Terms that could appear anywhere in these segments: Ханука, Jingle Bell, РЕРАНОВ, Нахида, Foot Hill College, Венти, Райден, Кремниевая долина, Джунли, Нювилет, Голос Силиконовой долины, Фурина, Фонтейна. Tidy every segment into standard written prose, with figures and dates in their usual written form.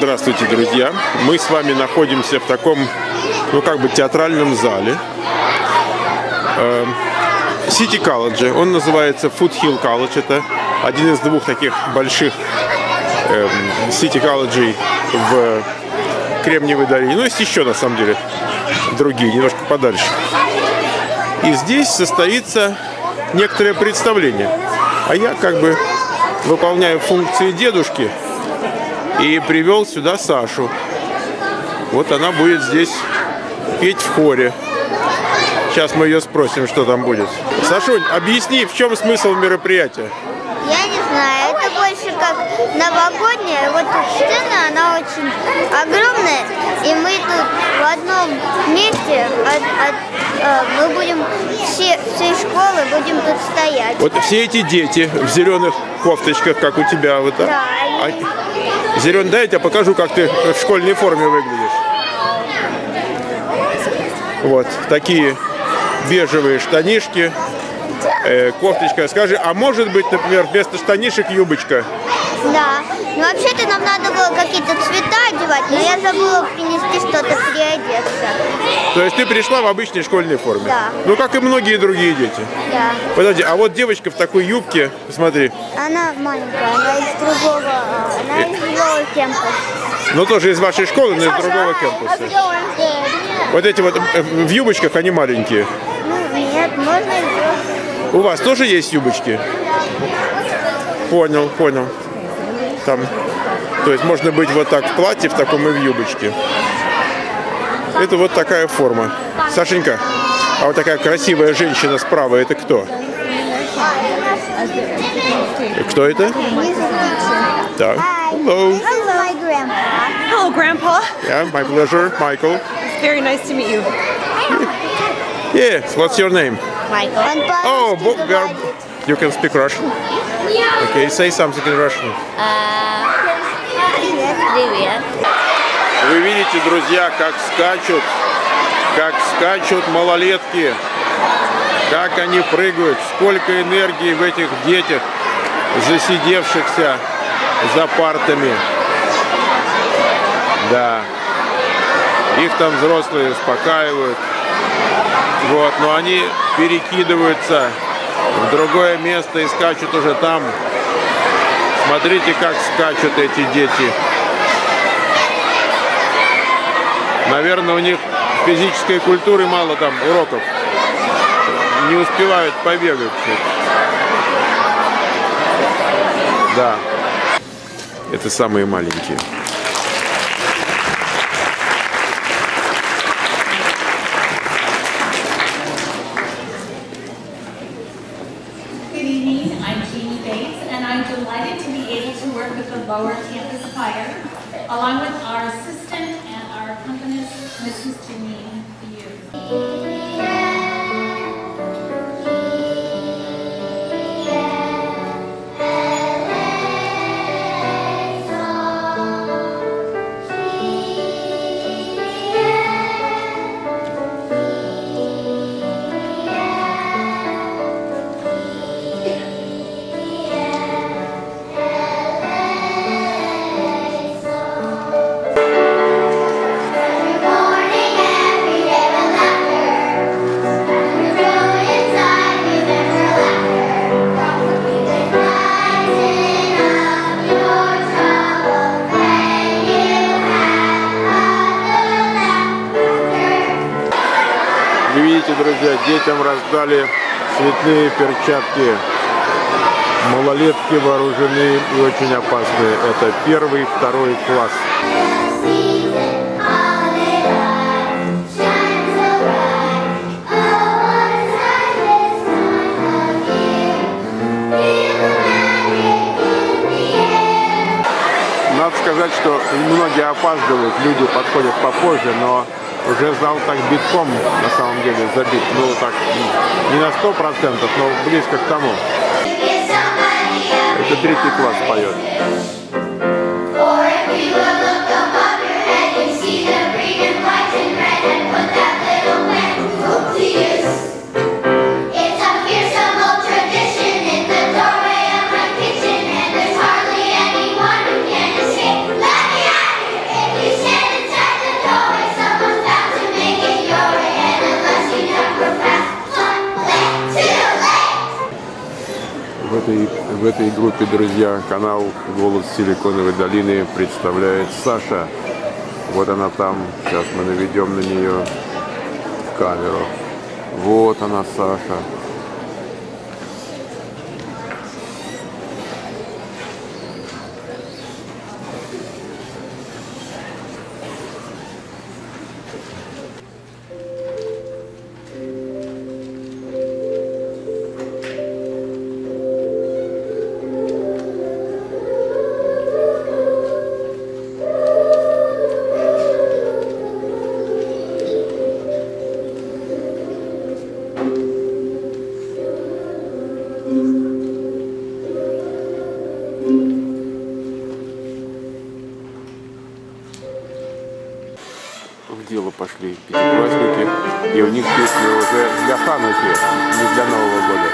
Здравствуйте, друзья! Мы с вами находимся в таком, ну, как бы театральном зале. City College, он называется Foot Hill College. Это один из двух таких больших City Colleges в Кремниевой долине. Ну, есть еще, на самом деле, другие, немножко подальше. И здесь состоится некоторое представление. А я как бы выполняю функции дедушки и привел сюда Сашу. Вот она будет здесь петь в хоре. Сейчас мы ее спросим, что там будет. Сашунь, объясни, в чем смысл мероприятия? Я не знаю, это больше как новогодняя. Вот тут сцена, она очень огромная. И мы тут в одном месте, мы будем всей школы будем тут стоять. Вот все эти дети в зеленых кофточках, как у тебя. Вот, да. Зерен, дай я тебе покажу, как ты в школьной форме выглядишь. Вот, такие бежевые штанишки, кофточка. Скажи, а может быть, например, вместо штанишек юбочка? Да, ну вообще-то нам надо было какие-то цвета одевать, но я забыла принести что-то переодеться. То есть ты пришла в обычной школьной форме? Да. Ну, как и многие другие дети. Да. Подожди, а вот девочка в такой юбке, смотри. Она маленькая, она из другого, кемпуса. Ну, тоже из вашей школы, но из другого кемпуса. Вот эти вот в юбочках, они маленькие. Ну, нет, можно и... У вас тоже есть юбочки? Понял, понял. Там, то есть можно быть вот так в платье, в таком и в юбочке. Это вот такая форма. Сашенька, а вот такая красивая женщина справа, это кто? Кто это? Так. Hello. Hello, Grandpa. Yeah, my pleasure, Michael. It's very nice to meet you. Yes, what's your name? Michael. Oh, you can speak Russian? Okay, say something in Russian. Привет. Вы видите, друзья, как скачут малолетки, как они прыгают, сколько энергии в этих детях, засидевшихся за партами. Да. Их там взрослые успокаивают. Вот, но они перекидываются в другое место и скачут уже там. Смотрите, как скачут эти дети. Наверное, у них физической культуры мало там уроков. Не успевают побегать. Да. Это самые маленькие. Друзья, детям раздали цветные перчатки. Малолетки вооружены и очень опасные. Это 1-й, 2-й класс. Надо сказать, что многие опаздывают, люди подходят попозже, но уже зал так битком, на самом деле, забит. Ну, так, не на 100%, но близко к тому. Это 3-й класс поет. В этой группе, друзья, канал «Голос Силиконовой долины» представляет Саша. Вот она там. Сейчас мы наведем на нее камеру. Вот она, Саша. Дело пошли пятиклассники, и у них песни уже для Хануки, не для Нового года.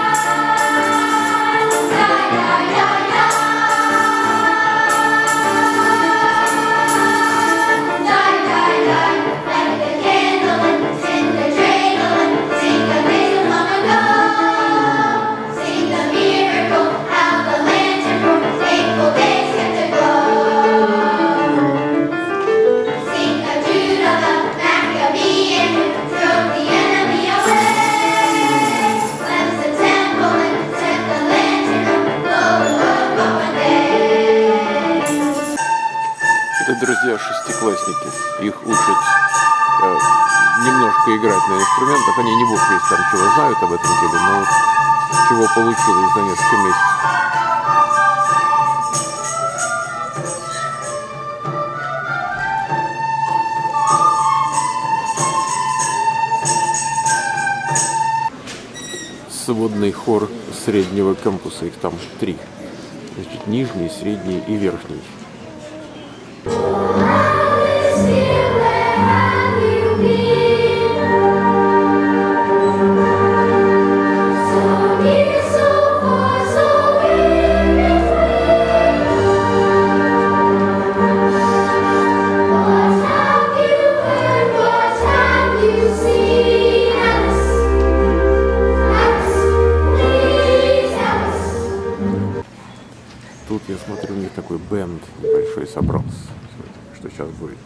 Шестиклассники, их учат немножко играть на инструментах, они не бог весь там чего знают об этом деле, но вот чего получилось за несколько месяцев. Сводный хор среднего кампуса, их там 3, значит, нижний, средний и верхний. Тут, я смотрю, у них такой бенд небольшой собрался, что сейчас будет.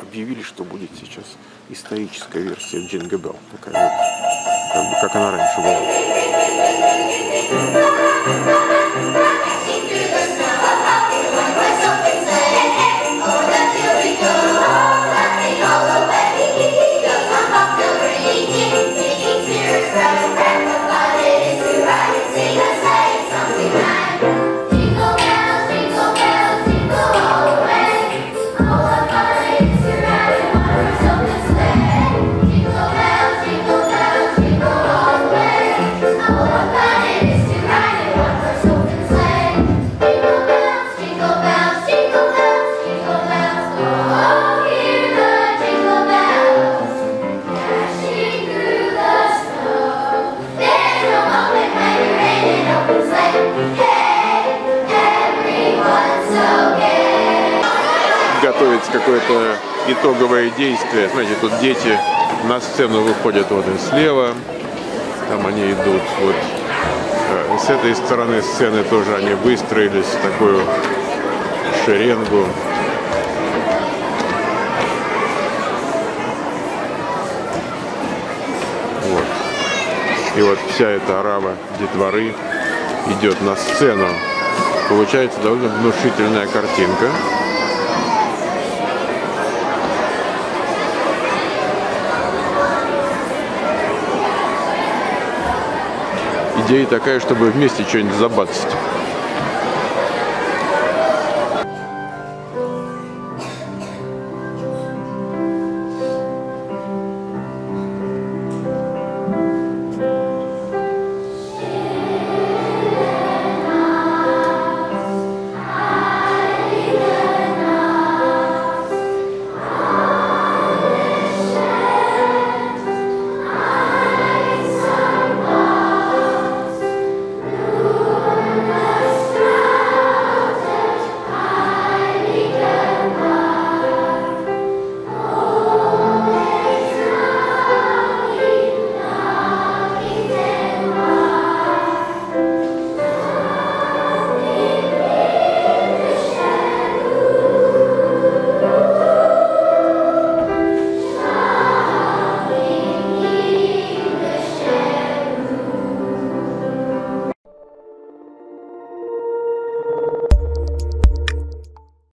Объявили, что будет сейчас историческая версия Jingle Bell, такая вот, как бы, как она раньше было. Готовится какое-то итоговое действие. Смотрите, тут дети на сцену выходят, вот и слева, там они идут, вот с этой стороны сцены тоже они выстроились в такую шеренгу. Вот. И вот вся эта орава детворы идет на сцену. Получается довольно внушительная картинка. Идея такая, чтобы вместе что-нибудь забацать.